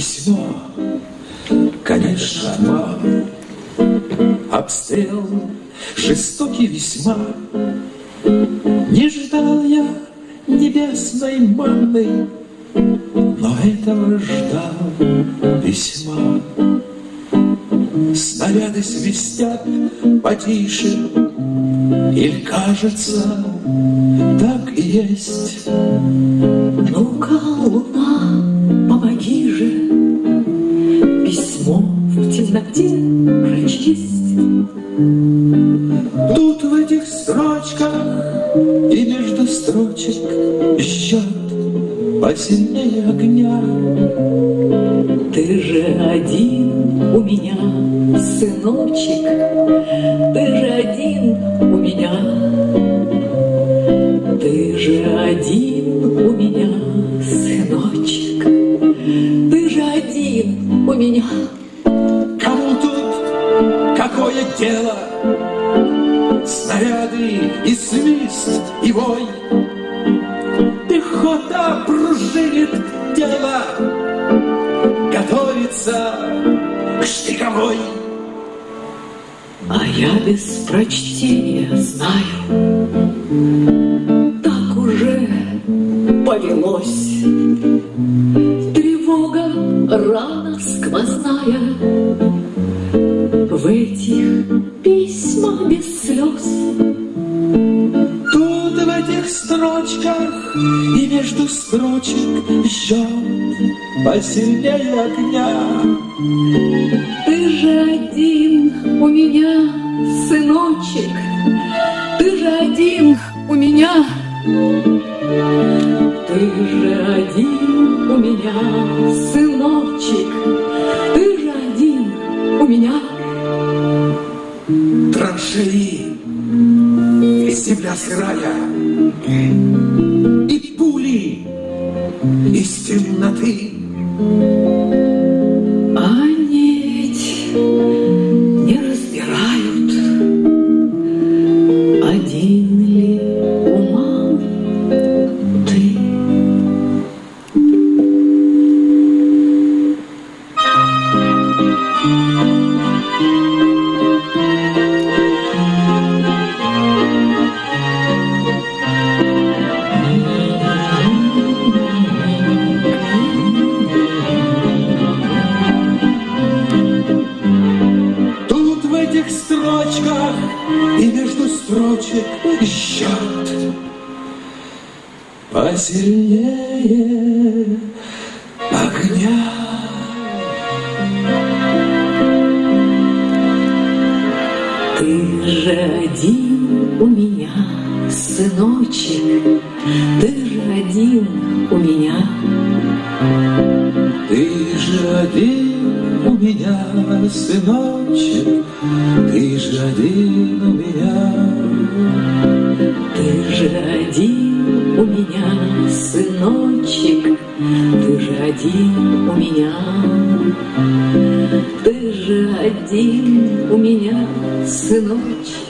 Письмо, конечно, вам. Обстрел жестокий весьма. Не ждал я небесной манны, но этого ждал письма. Снаряды свистят потише, и кажется, так и есть. Ну-ка, луна, помоги же, письмо в темноте прочесть. Тут в этих строчках и между строчек счет посильнее огня. Ты же один у меня, сыночек, ты же один у меня, ты же один у меня, сыночек, ты же один у меня. Кому тут какое дело? Снаряды и свист, и вой, пехота пружинит тело, готовится к штыковой. А я без прочтения знаю, так уже повелось. Тревога рана сквозная в этих письмах без слез. Тут в этих строчках и между строчек еще посильнее огня. Ты же один у меня, сыночек, ты же один у меня, ты же один у меня, сыночек, ты же один у меня. Траншеи, земля сырая, и пули из темноты. А нить не разбирают, один ли ума ты? Строчках и между строчек счет посильнее огня. Ты же один у меня, сыночек, ты же один у меня, ты же один у меня, сыночек, ты же один у меня, ты же один у меня, сыночек, ты же один у меня, ты же один у меня, сыночек.